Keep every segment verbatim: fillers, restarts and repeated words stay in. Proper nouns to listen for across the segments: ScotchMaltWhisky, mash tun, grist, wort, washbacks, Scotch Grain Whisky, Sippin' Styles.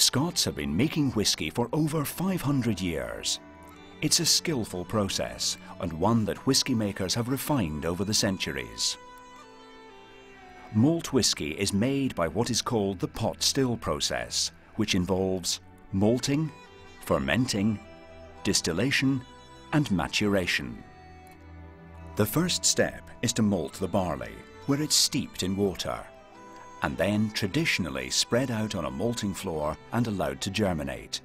Scots have been making whisky for over five hundred years. It's a skillful process and one that whisky makers have refined over the centuries. Malt whisky is made by what is called the pot still process, which involves malting, fermenting, distillation and maturation. The first step is to malt the barley, where it's steeped in water, and then traditionally spread out on a malting floor and allowed to germinate.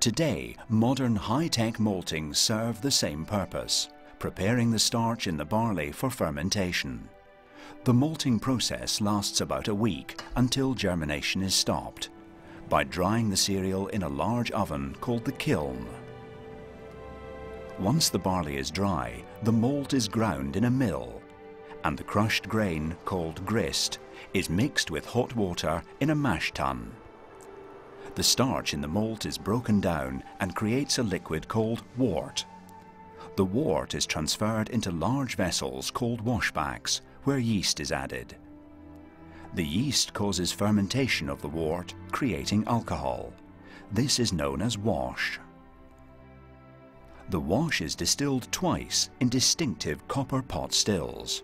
Today, modern high-tech maltings serve the same purpose, preparing the starch in the barley for fermentation. The malting process lasts about a week until germination is stopped, by drying the cereal in a large oven called the kiln. Once the barley is dry, the malt is ground in a mill, and the crushed grain, called grist, is mixed with hot water in a mash tun. The starch in the malt is broken down and creates a liquid called wort. The wort is transferred into large vessels called washbacks, where yeast is added. The yeast causes fermentation of the wort, creating alcohol. This is known as wash. The wash is distilled twice in distinctive copper pot stills.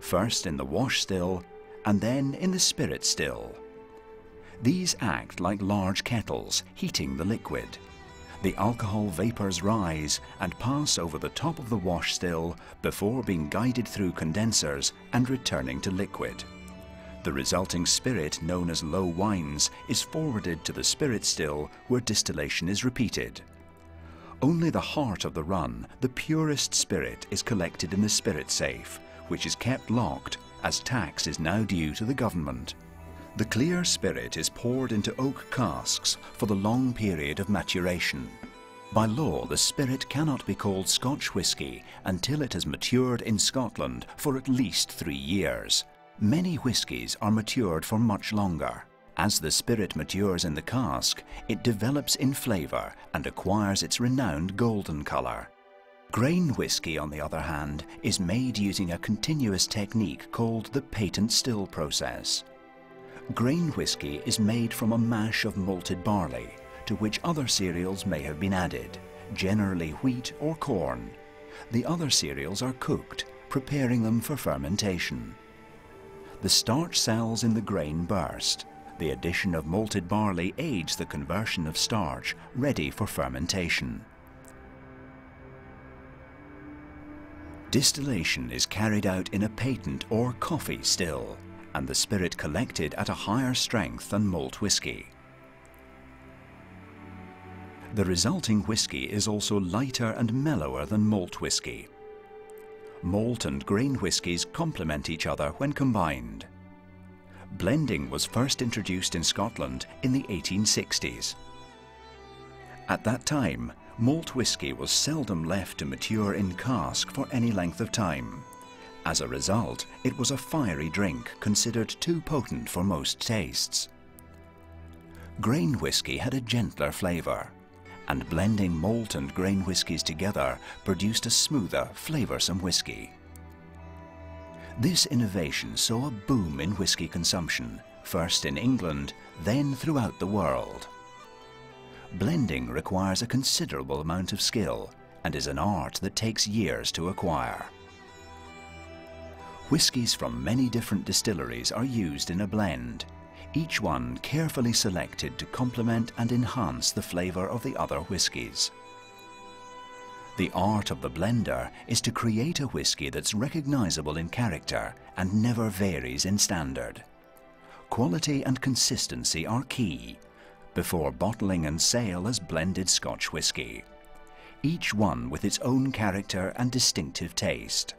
First in the wash still and then in the spirit still. These act like large kettles heating the liquid. The alcohol vapors rise and pass over the top of the wash still before being guided through condensers and returning to liquid. The resulting spirit, known as low wines, is forwarded to the spirit still where distillation is repeated. Only the heart of the run, the purest spirit, is collected in the spirit safe, which is kept locked as tax is now due to the government. The clear spirit is poured into oak casks for the long period of maturation. By law, the spirit cannot be called Scotch whisky until it has matured in Scotland for at least three years. Many whiskies are matured for much longer. As the spirit matures in the cask, it develops in flavour and acquires its renowned golden colour. Grain whisky, on the other hand, is made using a continuous technique called the patent still process. Grain whisky is made from a mash of malted barley, to which other cereals may have been added, generally wheat or corn. The other cereals are cooked, preparing them for fermentation. The starch cells in the grain burst. The addition of malted barley aids the conversion of starch, ready for fermentation. Distillation is carried out in a patent or coffee still, and the spirit collected at a higher strength than malt whisky. The resulting whisky is also lighter and mellower than malt whisky. Malt and grain whiskies complement each other when combined. Blending was first introduced in Scotland in the eighteen sixties. At that time, malt whisky was seldom left to mature in cask for any length of time. As a result, it was a fiery drink considered too potent for most tastes. Grain whisky had a gentler flavour, and blending malt and grain whiskies together produced a smoother, flavoursome whisky. This innovation saw a boom in whisky consumption, first in England, then throughout the world. Blending requires a considerable amount of skill and is an art that takes years to acquire. Whiskies from many different distilleries are used in a blend, each one carefully selected to complement and enhance the flavour of the other whiskies. The art of the blender is to create a whisky that's recognisable in character and never varies in standard. Quality and consistency are key before bottling and sale as blended Scotch whisky, each one with its own character and distinctive taste.